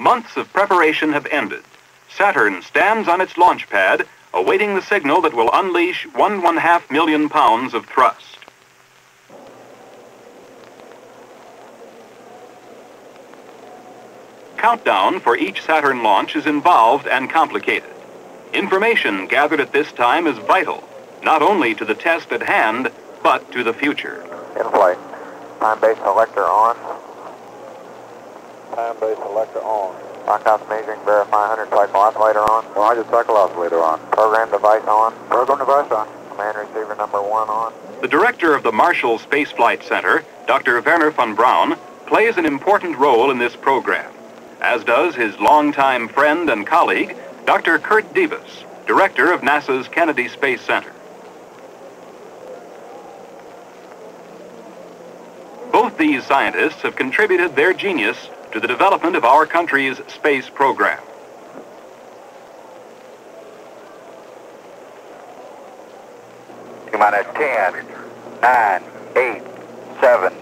Months of preparation have ended. Saturn stands on its launch pad, awaiting the signal that will unleash 1.5 million pounds of thrust. Countdown for each Saturn launch is involved and complicated. Information gathered at this time is vital, not only to the test at hand, but to the future. In flight. Time-base selector on. Time-base selector on. Lockout measuring, verify 100 cycle oscillator on. 100 cycle oscillator on. Program device on. Program device on. Command receiver number 1 on. The director of the Marshall Space Flight Center, Dr. Werner von Braun, plays an important role in this program, as does his longtime friend and colleague, Dr. Kurt Debus, director of NASA's Kennedy Space Center. Both these scientists have contributed their genius to the development of our country's space program. T-minus 10, 9, 8, 7,